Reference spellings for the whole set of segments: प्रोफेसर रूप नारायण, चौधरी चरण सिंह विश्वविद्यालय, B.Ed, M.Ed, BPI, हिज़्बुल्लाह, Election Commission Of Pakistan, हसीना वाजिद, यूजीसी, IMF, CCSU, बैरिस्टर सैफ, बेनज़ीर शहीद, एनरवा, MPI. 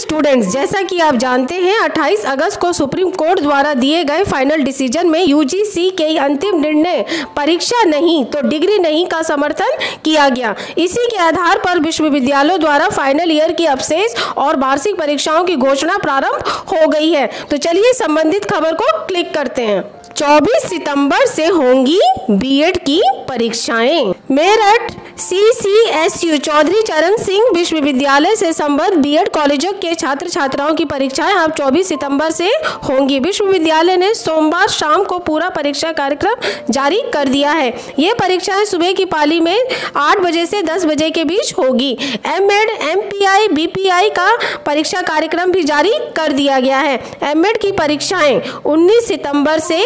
Students, जैसा कि आप जानते हैं 28 अगस्त को सुप्रीम कोर्ट द्वारा दिए गए फाइनल डिसीजन में यूजीसी के अंतिम निर्णय परीक्षा नहीं तो डिग्री नहीं का समर्थन किया गया। इसी के आधार पर विश्वविद्यालयों द्वारा फाइनल ईयर की अवशेष और वार्षिक परीक्षाओं की घोषणा प्रारंभ हो गई है। तो चलिए संबंधित खबर को क्लिक करते हैं। 24 सितंबर से होंगी बीएड की परीक्षाएं। मेरठ CCSU चौधरी चरण सिंह विश्वविद्यालय से संबद्ध बीएड कॉलेजों के छात्र छात्राओं की परीक्षाएं अब 24 सितंबर से होंगी। विश्वविद्यालय ने सोमवार शाम को पूरा परीक्षा कार्यक्रम जारी कर दिया है। ये परीक्षाएं सुबह की पाली में 8 बजे से 10 बजे के बीच होगी। M.Ed, MPI, BPI का परीक्षा कार्यक्रम भी जारी कर दिया गया है। M.Ed की परीक्षाएं 19 सितंबर से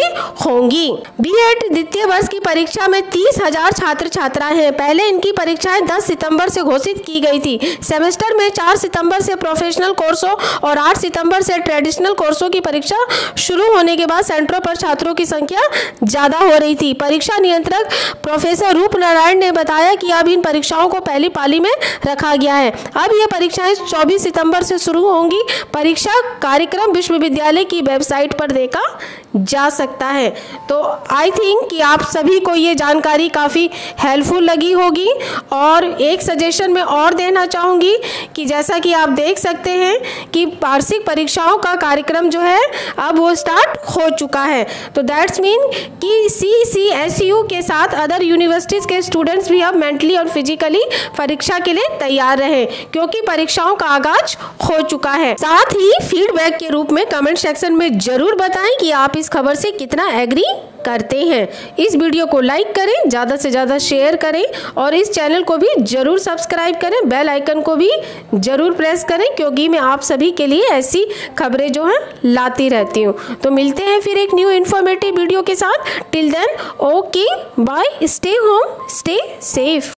होंगी। B.Ed द्वितीय वर्ष की परीक्षा में 30,000 छात्र छात्राएं हैं। पहले की परीक्षाएं 10 सितंबर से घोषित की गई थी। सेमेस्टर में 4 सितंबर से प्रोफेशनल कोर्सों और 8 सितंबर से ट्रेडिशनल कोर्सों की परीक्षा शुरू होने के बाद सेंटरों पर छात्रों की संख्या ज्यादा हो रही थी। परीक्षा नियंत्रक प्रोफेसर रूप नारायण ने बताया कि अब इन परीक्षाओं को पहली पाली में रखा गया है। अब ये परीक्षाएं 24 सितंबर से शुरू होंगी। परीक्षा कार्यक्रम विश्वविद्यालय की वेबसाइट पर देखा जा सकता है। तो आई थिंक कि आप सभी को ये जानकारी काफ़ी हेल्पफुल लगी होगी। और एक सजेशन मैं और देना चाहूँगी कि जैसा कि आप देख सकते हैं कि वार्षिक परीक्षाओं का कार्यक्रम जो है अब वो स्टार्ट हो चुका है। तो दैट्स मीन कि CCSU के साथ अदर यूनिवर्सिटीज़ के स्टूडेंट्स भी अब मेंटली और फिजिकली परीक्षा के लिए तैयार रहें, क्योंकि परीक्षाओं का आगाज हो चुका है। साथ ही फीडबैक के रूप में कमेंट सेक्शन में ज़रूर बताएं कि आप इस खबर से कितना एग्री करते हैं। इस वीडियो को लाइक करें, ज़्यादा से ज़्यादा शेयर करें और इस चैनल को भी ज़रूर सब्सक्राइब करें। बेल आइकन को भी ज़रूर प्रेस करें, क्योंकि मैं आप सभी के लिए ऐसी खबरें जो हैं लाती रहती हूँ। तो मिलते हैं फिर एक न्यू इन्फॉर्मेटिव वीडियो के साथ। Till then okay bye, stay home, stay safe.